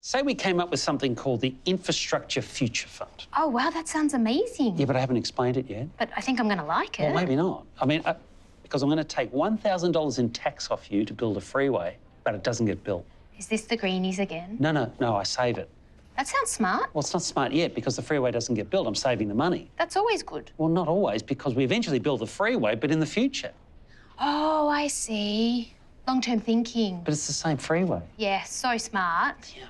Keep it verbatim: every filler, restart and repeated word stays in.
Say we came up with something called the Infrastructure Future Fund. Oh, wow, that sounds amazing. Yeah, but I haven't explained it yet. But I think I'm going to like it. Well, maybe not. I mean, I, because I'm going to take one thousand dollars in tax off you to build a freeway, but it doesn't get built. Is this the greenies again? No, no, no, I save it. That sounds smart. Well, it's not smart yet because the freeway doesn't get built. I'm saving the money. That's always good. Well, not always, because we eventually build the freeway, but in the future. Oh, I see. Long-term thinking. But it's the same freeway. Yeah, so smart. Yeah.